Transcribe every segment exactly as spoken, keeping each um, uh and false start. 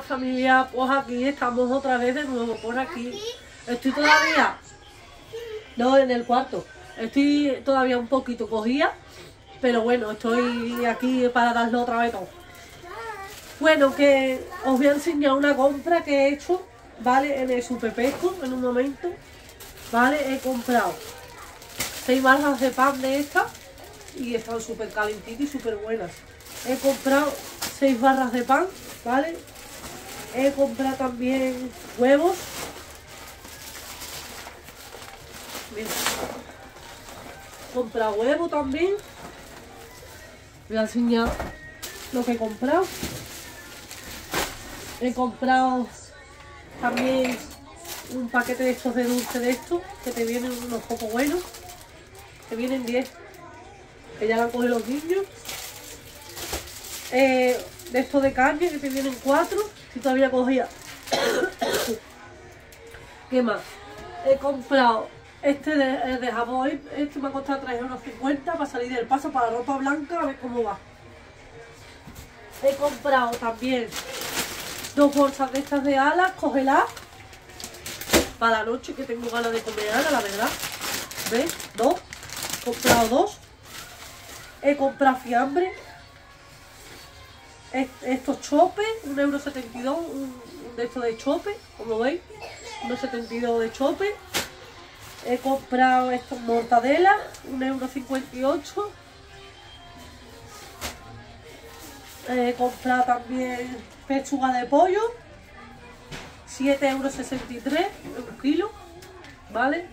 más familia, pues aquí estamos otra vez de nuevo, por aquí. Estoy todavía, no, en el cuarto, estoy todavía un poquito cogida, pero bueno, estoy aquí para darlo otra vez todo. Bueno, que os voy a enseñar una compra que he hecho, ¿vale? En el Superpesco, en un momento, ¿vale? He comprado seis barras de pan de estas y están súper calentitas y súper buenas. He comprado seis barras de pan, ¿vale? He comprado también huevos. Mira. He comprado huevo también. Voy a enseñar lo que he comprado. He comprado también un paquete de estos de dulce de estos, que te vienen unos pocos buenos. Te vienen diez, que ya la han cogido los niños. Eh, de estos de carne, que te vienen cuatro, si todavía cogía. ¿Qué más? He comprado este de, de jabón, este me ha costado tres euros cincuenta para salir del paso, para ropa blanca, a ver cómo va. He comprado también dos bolsas de estas de alas, cógelas para la noche, que tengo ganas de comer alas, la verdad. ¿Ves? Dos. He comprado dos. He comprado fiambre. Estos chopes, un euro setenta y dos, un, un de estos de chope, como veis, un euro setenta y dos de chope. He comprado estas mortadelas, un euro cincuenta y ocho. He comprado también pechuga de pollo, siete euros sesenta y tres, un kilo, ¿vale?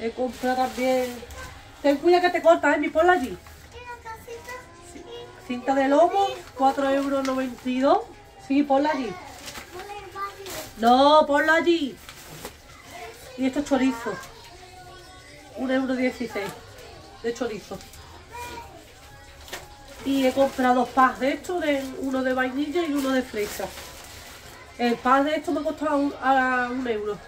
He comprado también... Ten cuidado que te cortas, ¿eh? Mi ponla allí. Cinta de lomo, cuatro euros noventa y dos. Sí, ponla allí. No, ponla allí. Y estos chorizos, un euro dieciséis de chorizo. Y he comprado dos packs de estos, de, uno de vainilla y uno de fresa. El pack de estos me costaba un, a un euro.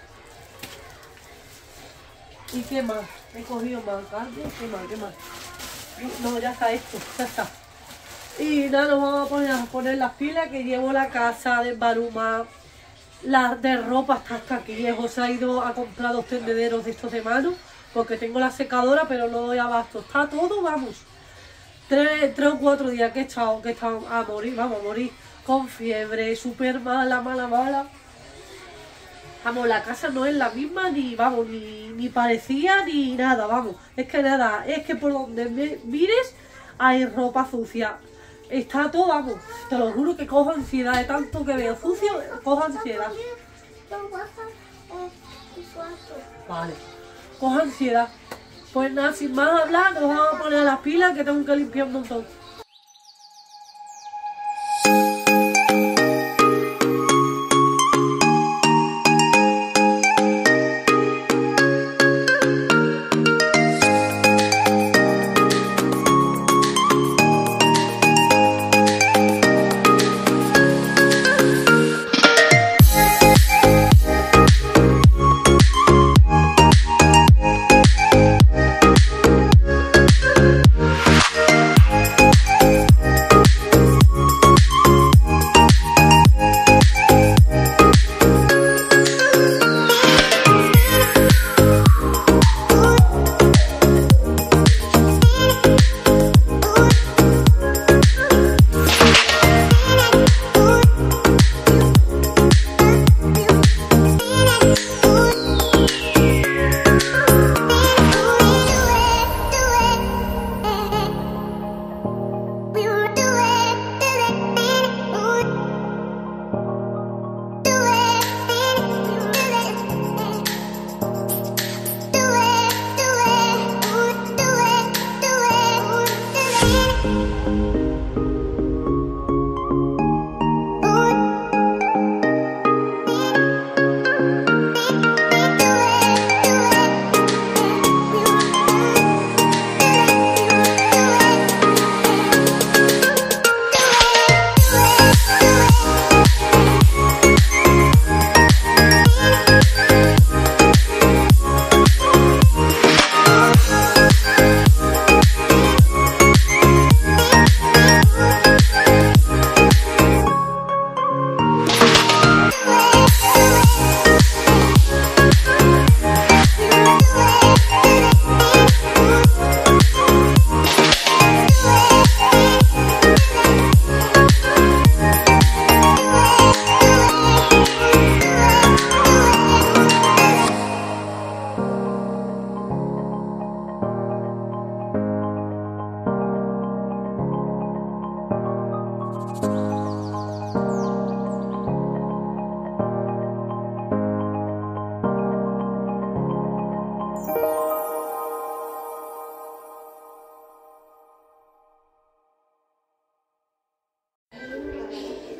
¿Y qué más? He cogido más carne. ¿Qué más? ¿Qué más? No, ya está esto, ya está. Y nada, nos vamos a poner, a poner las pilas, que llevo la casa de Baruma, la de ropa está hasta aquí. José ha ido a comprar dos tendederos de estos de mano, porque tengo la secadora, pero no doy abasto. Está todo, vamos, tres, tres o cuatro días que he estado, que he estado a morir, vamos, a morir, con fiebre, súper mala, mala, mala. Vamos, la casa no es la misma, ni, vamos, ni, ni parecía, ni nada, vamos. Es que nada, es que por donde me mires hay ropa sucia. Está todo, vamos, te lo juro que cojo ansiedad, de tanto que veo sucio, cojo ansiedad. Vale, cojo ansiedad. Pues nada, sin más hablar, nos vamos a poner las pilas, que tengo que limpiar un montón. We'll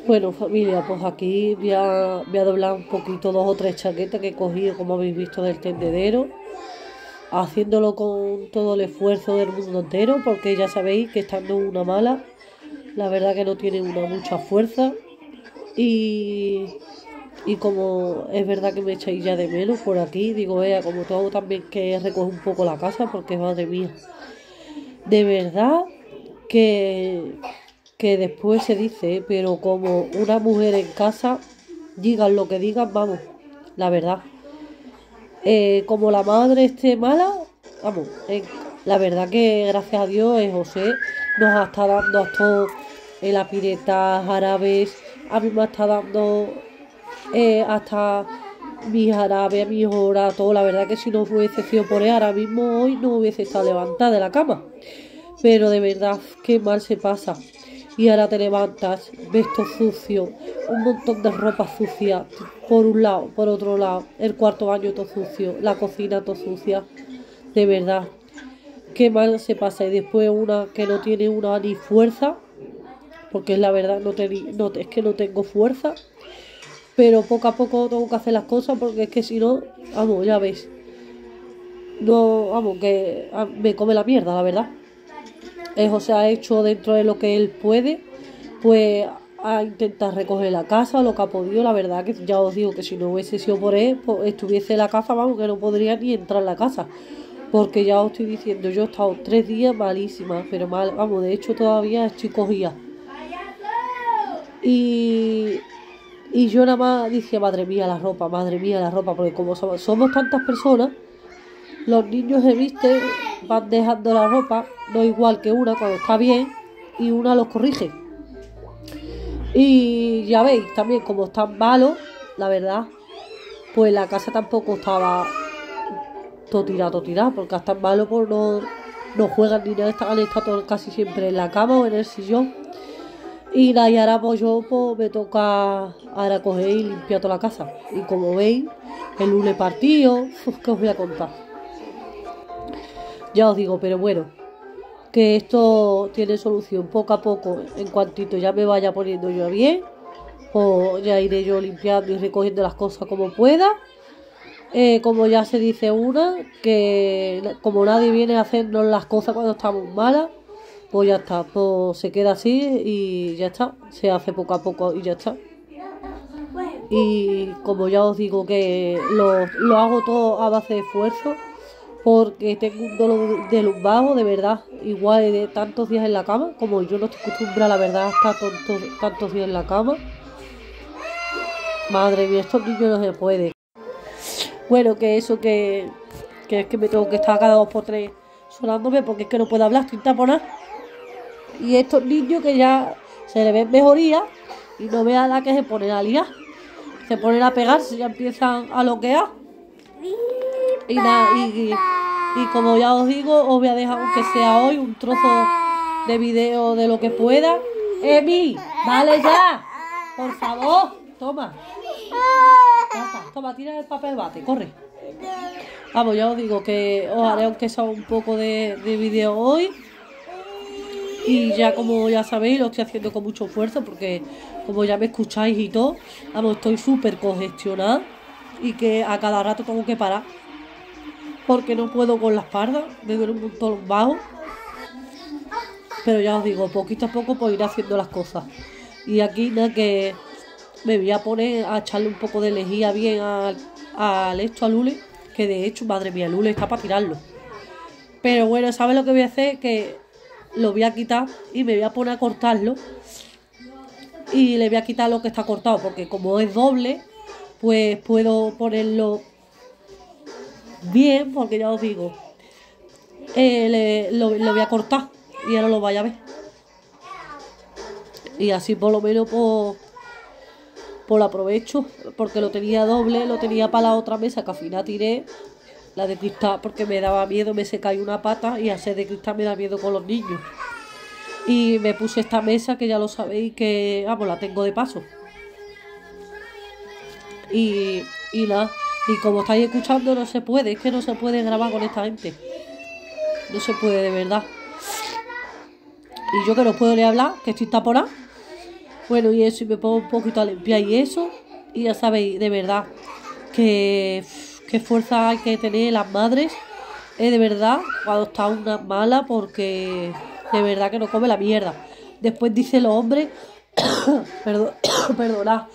Bueno, familia, pues aquí voy a, voy a doblar un poquito dos o tres chaquetas que he cogido, como habéis visto, del tendedero, haciéndolo con todo el esfuerzo del mundo entero, porque ya sabéis que estando una mala, la verdad que no tiene una mucha fuerza. Y, y como es verdad que me echáis ya de menos por aquí, digo, eh, como todo también que recoge un poco la casa, porque madre mía, de verdad que, que después se dice, eh, pero como una mujer en casa, digan lo que digan, vamos, la verdad. Eh, como la madre esté mala, vamos, eh, la verdad que gracias a Dios eh, José nos está dando a todos eh, la pireta, jarabes. A mí me está dando eh, hasta mi jarabe, a mi hora, todo. La verdad que si no fuese sido por él, ahora mismo hoy no hubiese estado levantada de la cama. Pero de verdad, qué mal se pasa. Y ahora te levantas, ves todo sucio, un montón de ropa sucia, por un lado, por otro lado, el cuarto baño todo sucio, la cocina todo sucia. De verdad, qué mal se pasa. Y después una que no tiene una ni fuerza, porque la verdad no, no es que no tengo fuerza, pero poco a poco tengo que hacer las cosas, porque es que si no, vamos, ya veis, no, vamos, que a, me come la mierda, la verdad. Es, o sea, ha hecho dentro de lo que él puede, pues a intentar recoger la casa, lo que ha podido. La verdad que ya os digo que si no hubiese sido por él, pues, estuviese en la casa, vamos, que no podría ni entrar en la casa, porque ya os estoy diciendo, yo he estado tres días malísima, pero mal, vamos, de hecho todavía estoy cogida. Y, y yo nada más dije, madre mía la ropa, madre mía la ropa, porque como somos, somos tantas personas, los niños se visten, van dejando la ropa, no igual que una cuando está bien, y una los corrige. Y ya veis, también como están malos, la verdad, pues la casa tampoco estaba todo tirado, todo tirado, porque están malos, pues no, no juegan ni nada, están, están casi siempre en la cama o en el sillón. Y nada, y ahora pues yo pues, me toca ahora coger y limpiar toda la casa. Y como veis, el lunes partido, pues, ¿qué os voy a contar? Ya os digo, pero bueno, que esto tiene solución poco a poco. En cuantito ya me vaya poniendo yo bien, pues ya iré yo limpiando y recogiendo las cosas como pueda. Eh, como ya se dice una, que como nadie viene a hacernos las cosas cuando estamos malas, pues ya está, pues se queda así y ya está, se hace poco a poco y ya está. Y como ya os digo que lo, lo hago todo a base de esfuerzo, porque tengo un dolor de lumbago, de verdad, igual de tantos días en la cama, como yo no estoy acostumbrada, la verdad, a estar tantos, tantos días en la cama. Madre mía, estos niños no se pueden. Bueno, que eso que, que es que me tengo que estar cada dos por tres sonándome, porque es que no puedo hablar, estoy taponada. Y estos niños que ya se le ven mejoría, y no vea la que se ponen a liar, se ponen a pegarse, ya empiezan a loquear. Y, na, y, y, y como ya os digo, os voy a dejar, aunque sea hoy, un trozo de vídeo de lo que pueda. Emi, dale ya, por favor, toma. Toma, tira el papel bate, corre. Vamos, ya os digo que os haré aunque sea un poco de, de vídeo hoy. Y ya, como ya sabéis, lo estoy haciendo con mucho esfuerzo, porque como ya me escucháis y todo, vamos, estoy súper congestionada y que a cada rato tengo que parar, porque no puedo con la espalda, me duele un montón los bajos. Pero ya os digo, poquito a poco pues ir haciendo las cosas. Y aquí nada, que me voy a poner a echarle un poco de lejía bien al, al esto, a Lule, que de hecho, madre mía, Lule está para tirarlo. Pero bueno, ¿sabes lo que voy a hacer? Que lo voy a quitar y me voy a poner a cortarlo, y le voy a quitar lo que está cortado, porque como es doble, pues puedo ponerlo bien, porque ya os digo, eh, le, lo, lo voy a cortar y ahora lo vais a ver. Y así por lo menos pues, pues lo aprovecho, porque lo tenía doble, lo tenía para la otra mesa, que al final tiré la de cristal, porque me daba miedo, me se cae una pata, y hacer de cristal me da miedo con los niños. Y me puse esta mesa, que ya lo sabéis que, vamos, la tengo de paso. Y, y nada, y como estáis escuchando, no se puede, es que no se puede grabar con esta gente. No se puede, de verdad. Y yo que no puedo ni hablar, que estoy taponada. Bueno, y eso, y me pongo un poquito a limpiar y eso. Y ya sabéis, de verdad, que, que fuerza hay que tener las madres, eh, de verdad, cuando está una mala, porque de verdad que no come la mierda. Después dicen los hombres, perdón, perdonad,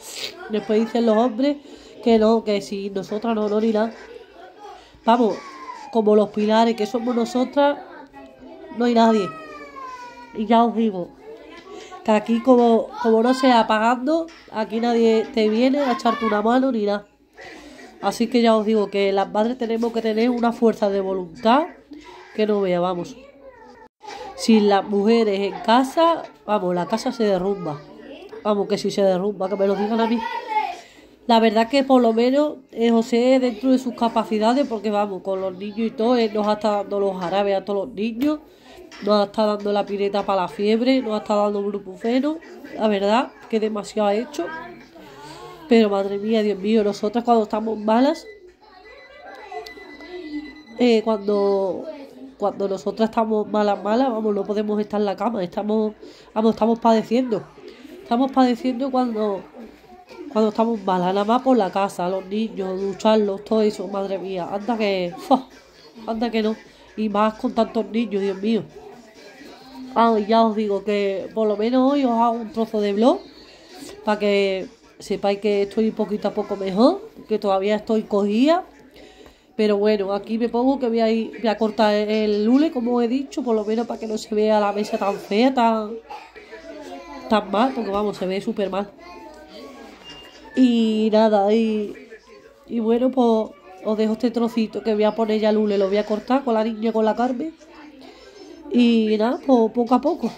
después dicen los hombres que no, que si nosotras no, no, ni nada. Vamos, como los pilares que somos nosotras, no hay nadie. Y ya os digo, que aquí como, como no sea pagando, aquí nadie te viene a echarte una mano ni nada. Así que ya os digo que las madres tenemos que tener una fuerza de voluntad que no vea, vamos. Sin las mujeres en casa, vamos, la casa se derrumba. Vamos, que si se derrumba, que me lo digan a mí. La verdad que por lo menos eh, José, dentro de sus capacidades, porque vamos, con los niños y todo, él nos ha estado dando los jarabes a todos los niños, nos ha estado dando la pireta para la fiebre, nos ha estado dando grupufeno, la verdad que demasiado ha hecho. Pero madre mía, Dios mío, nosotras cuando estamos malas, eh, cuando, cuando nosotras estamos malas, malas, vamos, no podemos estar en la cama, estamos, vamos, estamos padeciendo. Estamos padeciendo cuando, cuando estamos malas, nada más por la casa, los niños, ducharlos, todo eso, madre mía, anda que, oh, anda que no. Y más con tantos niños, Dios mío. Ah, y ya os digo que por lo menos hoy os hago un trozo de vlog para que sepáis que estoy poquito a poco mejor, que todavía estoy cogida. Pero bueno, aquí me pongo que voy a, ir, voy a cortar el hule, como he dicho, por lo menos para que no se vea la mesa tan fea, tan, tan mal, porque vamos, se ve súper mal. Y nada, y, y bueno, pues os dejo este trocito que voy a poner ya al hule, lo voy a cortar con la niña, con la Carmen. Y nada, pues poco a poco.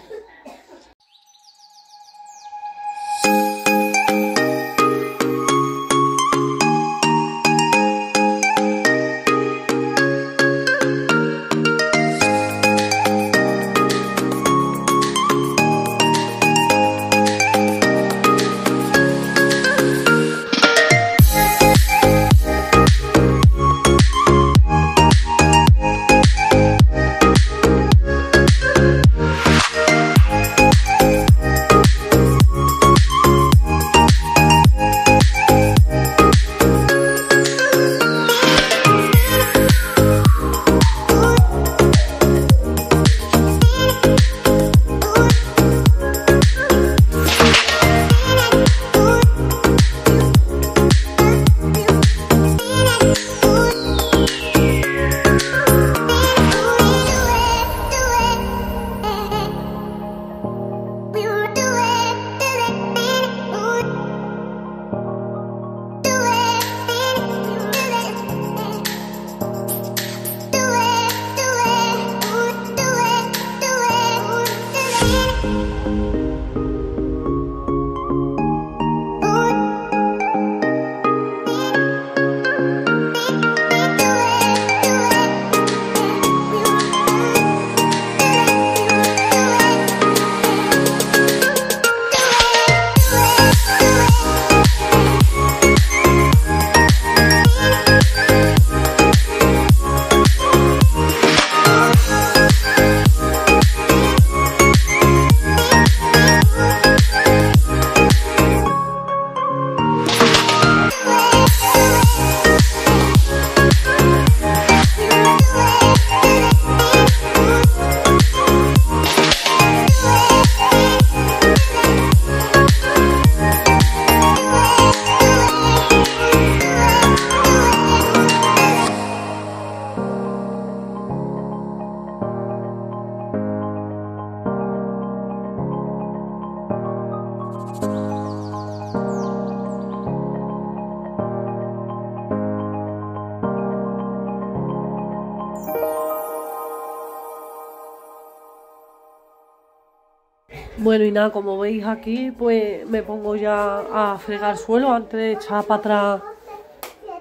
Bueno, y nada, como veis aquí, pues me pongo ya a fregar el suelo antes de echar para atrás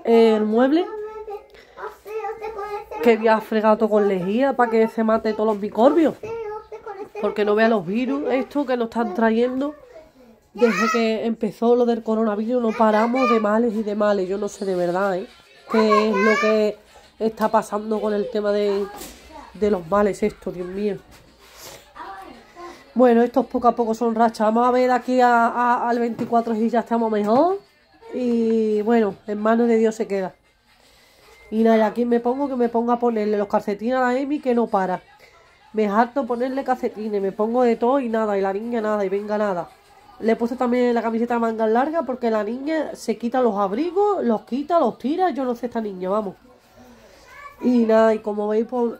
el mueble, que voy a fregar todo con lejía para que se mate todos los microbios, porque no vea los virus esto que nos están trayendo. Desde que empezó lo del coronavirus no paramos de males y de males. Yo no sé de verdad, ¿eh?, qué es lo que está pasando con el tema de, de los males esto, Dios mío. Bueno, estos poco a poco son rachas. Vamos a ver aquí a, a, al veinticuatro y ya estamos mejor. Y bueno, en manos de Dios se queda. Y nada, aquí me pongo que me ponga a ponerle los calcetines a la Emi, que no para. Me harto ponerle calcetines, me pongo de todo y nada, y la niña nada, y venga nada. Le he puesto también la camiseta de mangas largas porque la niña se quita los abrigos, los quita, los tira, yo no sé esta niña, vamos. Y nada, y como veis, pues,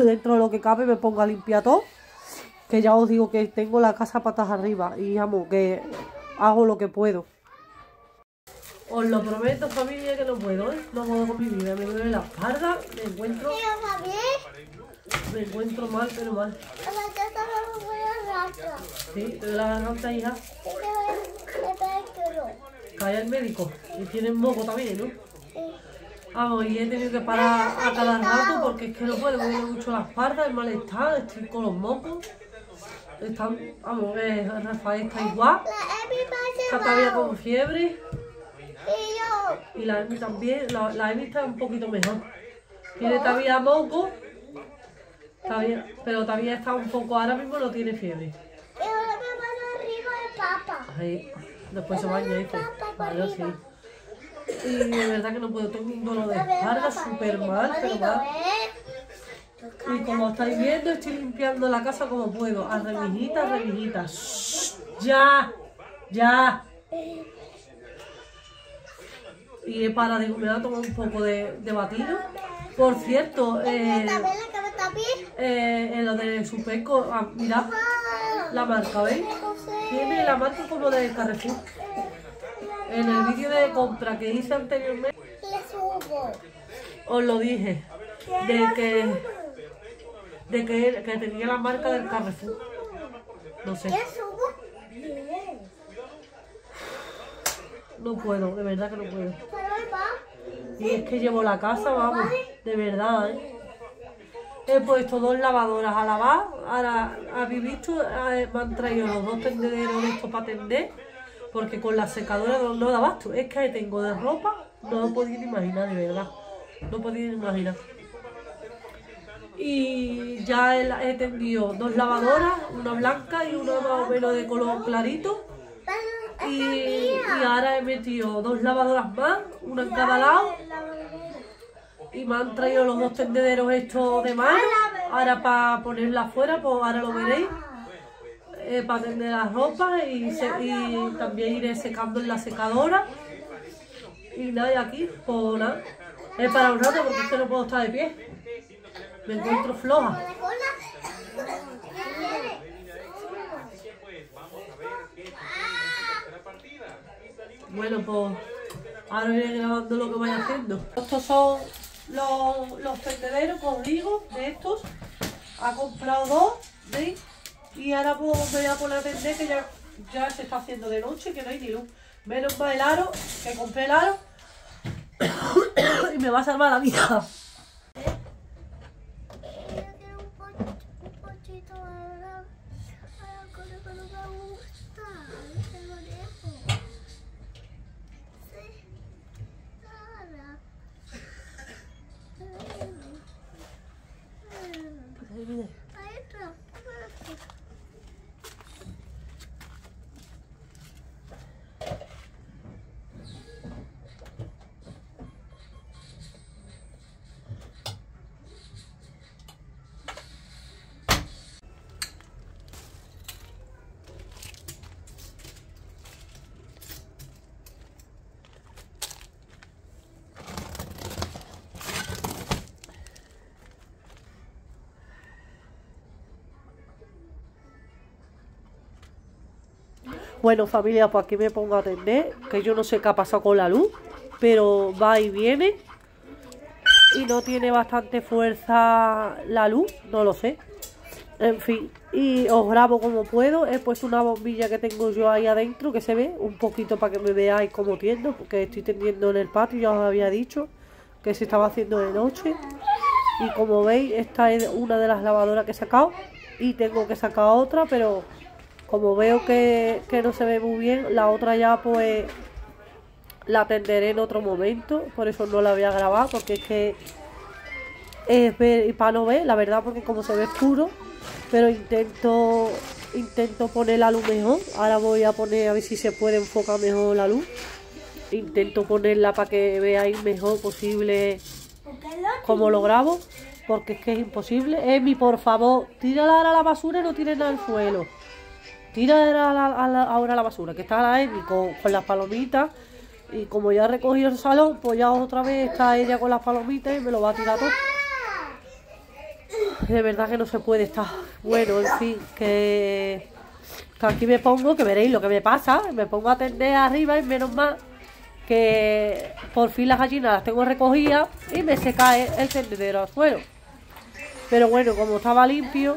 dentro de lo que cabe me pongo a limpiar todo. Que ya os digo que tengo la casa patas arriba y amo, que hago lo que puedo. Os lo prometo, familia, que no puedo, ¿eh? No puedo con mi vida, me duele la espalda, me encuentro... Me encuentro mal, pero mal. Sí, te doy la garganta, hija. Cae el médico y tienen moco también, ¿no? Vamos, y he tenido que parar a cada rato porque es que no puedo, me duele mucho la espalda, el malestar, estoy con los mocos. Están, vamos, eh, Rafael está igual, está todavía con fiebre. Y la Emi también, la, la Emi está un poquito mejor. Tiene todavía moco, todavía, pero todavía está un poco, ahora mismo no tiene fiebre. Pero ahora me van arriba de papá. Ahí, después se baña este. Vale, sí. Y de verdad que no puedo, tengo un dolor de espalda súper mal, pero mal. Y como estáis viendo, estoy limpiando la casa como puedo. A remijitas, a remijitas. ¡Ya! ¡Ya! Y para digo, me voy a tomar un poco de, de batido. Por cierto, eh, eh, en lo de su peco, ah, mirad la marca, ¿veis? Tiene la marca como de Carrefour. En el vídeo de compra que hice anteriormente, os lo dije, de que, de que, que tenía la marca del Carrefour. No sé. No puedo, de verdad que no puedo. Y es que llevo la casa, vamos, de verdad, ¿eh? He puesto dos lavadoras a lavar. Ahora, habéis visto, me han traído los dos tendederos de estos para tender. Porque con la secadora no, no da abasto. Es que tengo de ropa, no lo podéis imaginar, de verdad. No podéis imaginar. Y ya he, he tendido dos lavadoras, una blanca y una más o menos de color clarito. Y, y ahora he metido dos lavadoras más, una en cada lado, y me han traído los dos tendederos estos de mano, ahora para ponerla afuera, pues ahora lo veréis, eh, para tender la ropa y, se, y también iré secando en la secadora. Y nada, y aquí, pues nada, es para un rato porque es que no puedo estar de pie, me encuentro floja. Bueno, pues ahora iré grabando lo que vaya haciendo. Estos son los, los tendederos, como os digo, de estos. Ha comprado dos, ¿veis? Y ahora pues me voy a poner a tender, que ya, ya se está haciendo de noche, que no hay ni luz. Menos mal el aro, que compré el aro y me va a salvar la vida. Bueno, familia, pues aquí me pongo a atender, que yo no sé qué ha pasado con la luz, pero va y viene y no tiene bastante fuerza la luz, no lo sé. En fin, y os grabo como puedo. He puesto una bombilla que tengo yo ahí adentro, que se ve un poquito para que me veáis como tiendo, porque estoy tendiendo en el patio, ya os había dicho que se estaba haciendo de noche. Y como veis, esta es una de las lavadoras que he sacado y tengo que sacar otra, pero... como veo que, que no se ve muy bien, la otra ya pues la tenderé en otro momento. Por eso no la voy a grabar, porque es que es ver y para no ver, la verdad, porque como se ve oscuro, pero intento intento poner la luz mejor. Ahora voy a poner a ver si se puede enfocar mejor la luz. Intento ponerla para que veáis mejor posible cómo lo grabo, porque es que es imposible. Emi, por favor, tírala ahora a la basura y no tires nada al suelo. Tírala ahora a la basura, que está la Emi con, con las palomitas. Y como ya he recogido el salón, pues ya otra vez está ella con las palomitas y me lo va a tirar todo. De verdad que no se puede estar. Bueno, en fin, que, que aquí me pongo, que veréis lo que me pasa. Me pongo a tender arriba y menos mal que por fin las gallinas las tengo recogidas y me se cae el tendedero al suelo. Pero bueno, como estaba limpio,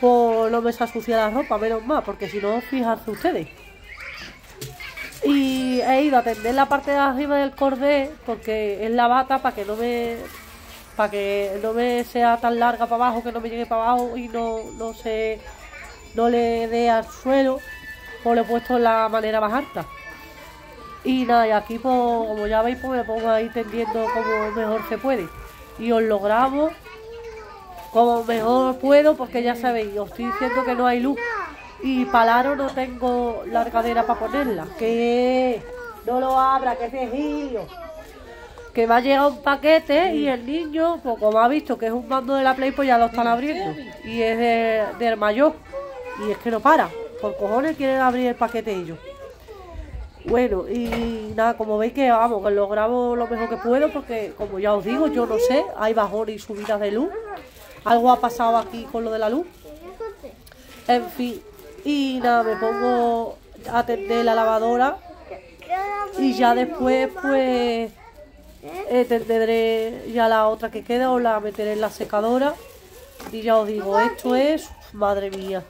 pues no me se ensucia la ropa, menos mal, porque si no, fíjense ustedes. Y he ido a tender la parte de arriba del cordel, porque es la bata para que no me para que no me sea tan larga para abajo, que no me llegue para abajo y no, no se no le dé al suelo, pues le he puesto la manera más alta. Y nada, y aquí pues, como ya veis, pues me pongo ahí tendiendo como mejor se puede. Y os lo grabo como mejor puedo, porque ya sabéis, os estoy diciendo que no hay luz. Y palaro no tengo largadera para ponerla. Que no lo abra, que es de Gilio. Que me ha llegado un paquete y el niño, pues como ha visto que es un mando de la Play, pues ya lo están abriendo. Y es de, del mayor. Y es que no para. Por cojones quieren abrir el paquete ellos. Bueno, y nada, como veis que vamos, que lo grabo lo mejor que puedo, porque como ya os digo, yo no sé, hay bajones y subidas de luz. Algo ha pasado aquí con lo de la luz. En fin, y nada, me pongo a tender la lavadora y ya después pues eh, tendré ya la otra que queda, o la meteré en la secadora. Y ya os digo, esto es, madre mía,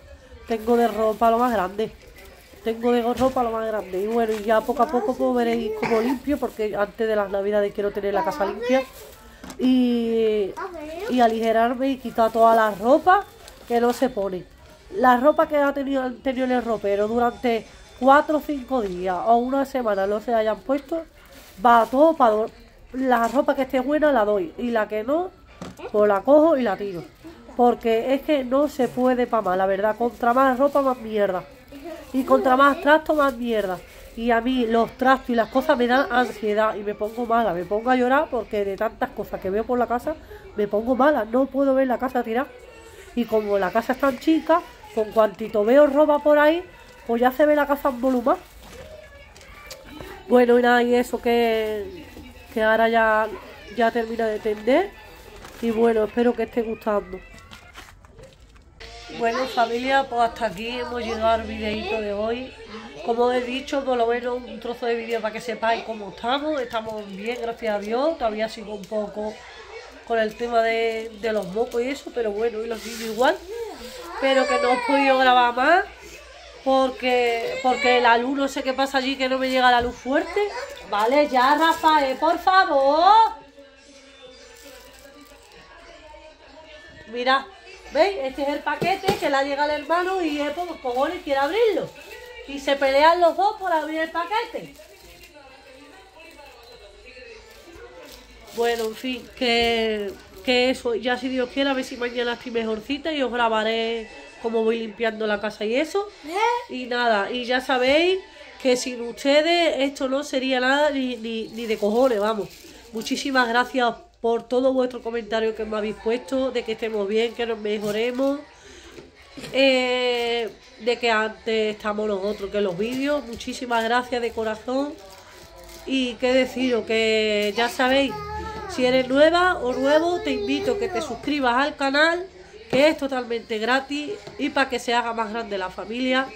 tengo de ropa lo más grande. Tengo de ropa lo más grande. Y bueno, ya poco a poco pues veréis como limpio, porque antes de las navidades quiero tener la casa limpia y, y aligerarme y quitar toda la ropa que no se pone. La ropa que ha tenido, han tenido en el ropero durante cuatro o cinco días o una semana no se hayan puesto, va todo para do... La ropa que esté buena la doy, y la que no, pues la cojo y la tiro, porque es que no se puede para más, la verdad. Contra más ropa, más mierda. Y contra más trastos, más mierda. Y a mí los trastos y las cosas me dan ansiedad y me pongo mala. Me pongo a llorar porque de tantas cosas que veo por la casa, me pongo mala. No puedo ver la casa tirada. Y como la casa es tan chica, con cuantito veo ropa por ahí, pues ya se ve la casa en volumen. Bueno, y nada, y eso que, que ahora ya, ya termino de tender. Y bueno, espero que esté gustando. Bueno, familia, pues hasta aquí hemos llegado al videito de hoy. Como he dicho, por lo menos un trozo de vídeo para que sepáis cómo estamos. Estamos bien, gracias a Dios. Todavía sigo un poco con el tema de, de los mocos y eso, pero bueno, y los niños igual. Pero que no he podido grabar más porque, porque la luz, no sé qué pasa allí, que no me llega la luz fuerte. Vale, ya, Rafael, por favor. Mira. ¿Veis? Este es el paquete que le ha llegado al hermano y él por los cojones quiere abrirlo. Y se pelean los dos por abrir el paquete. Bueno, en fin, que, que eso. Ya si Dios quiere, a ver si mañana estoy mejorcita y os grabaré cómo voy limpiando la casa y eso. Y nada, y ya sabéis que sin ustedes esto no sería nada ni, ni, ni de cojones, vamos. Muchísimas gracias por todo vuestro comentario que me habéis puesto, de que estemos bien, que nos mejoremos, eh, de que antes estamos nosotros que los vídeos. Muchísimas gracias de corazón. Y qué deciros, que ya sabéis, si eres nueva o nuevo, te invito a que te suscribas al canal, que es totalmente gratis y para que se haga más grande la familia.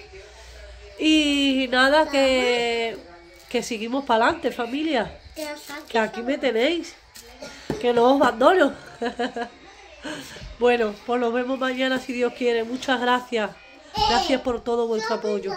Y nada, que, que seguimos para adelante, familia, que aquí me tenéis. Que no os abandono. Bueno, pues nos vemos mañana si Dios quiere. Muchas gracias. Gracias por todo vuestro apoyo.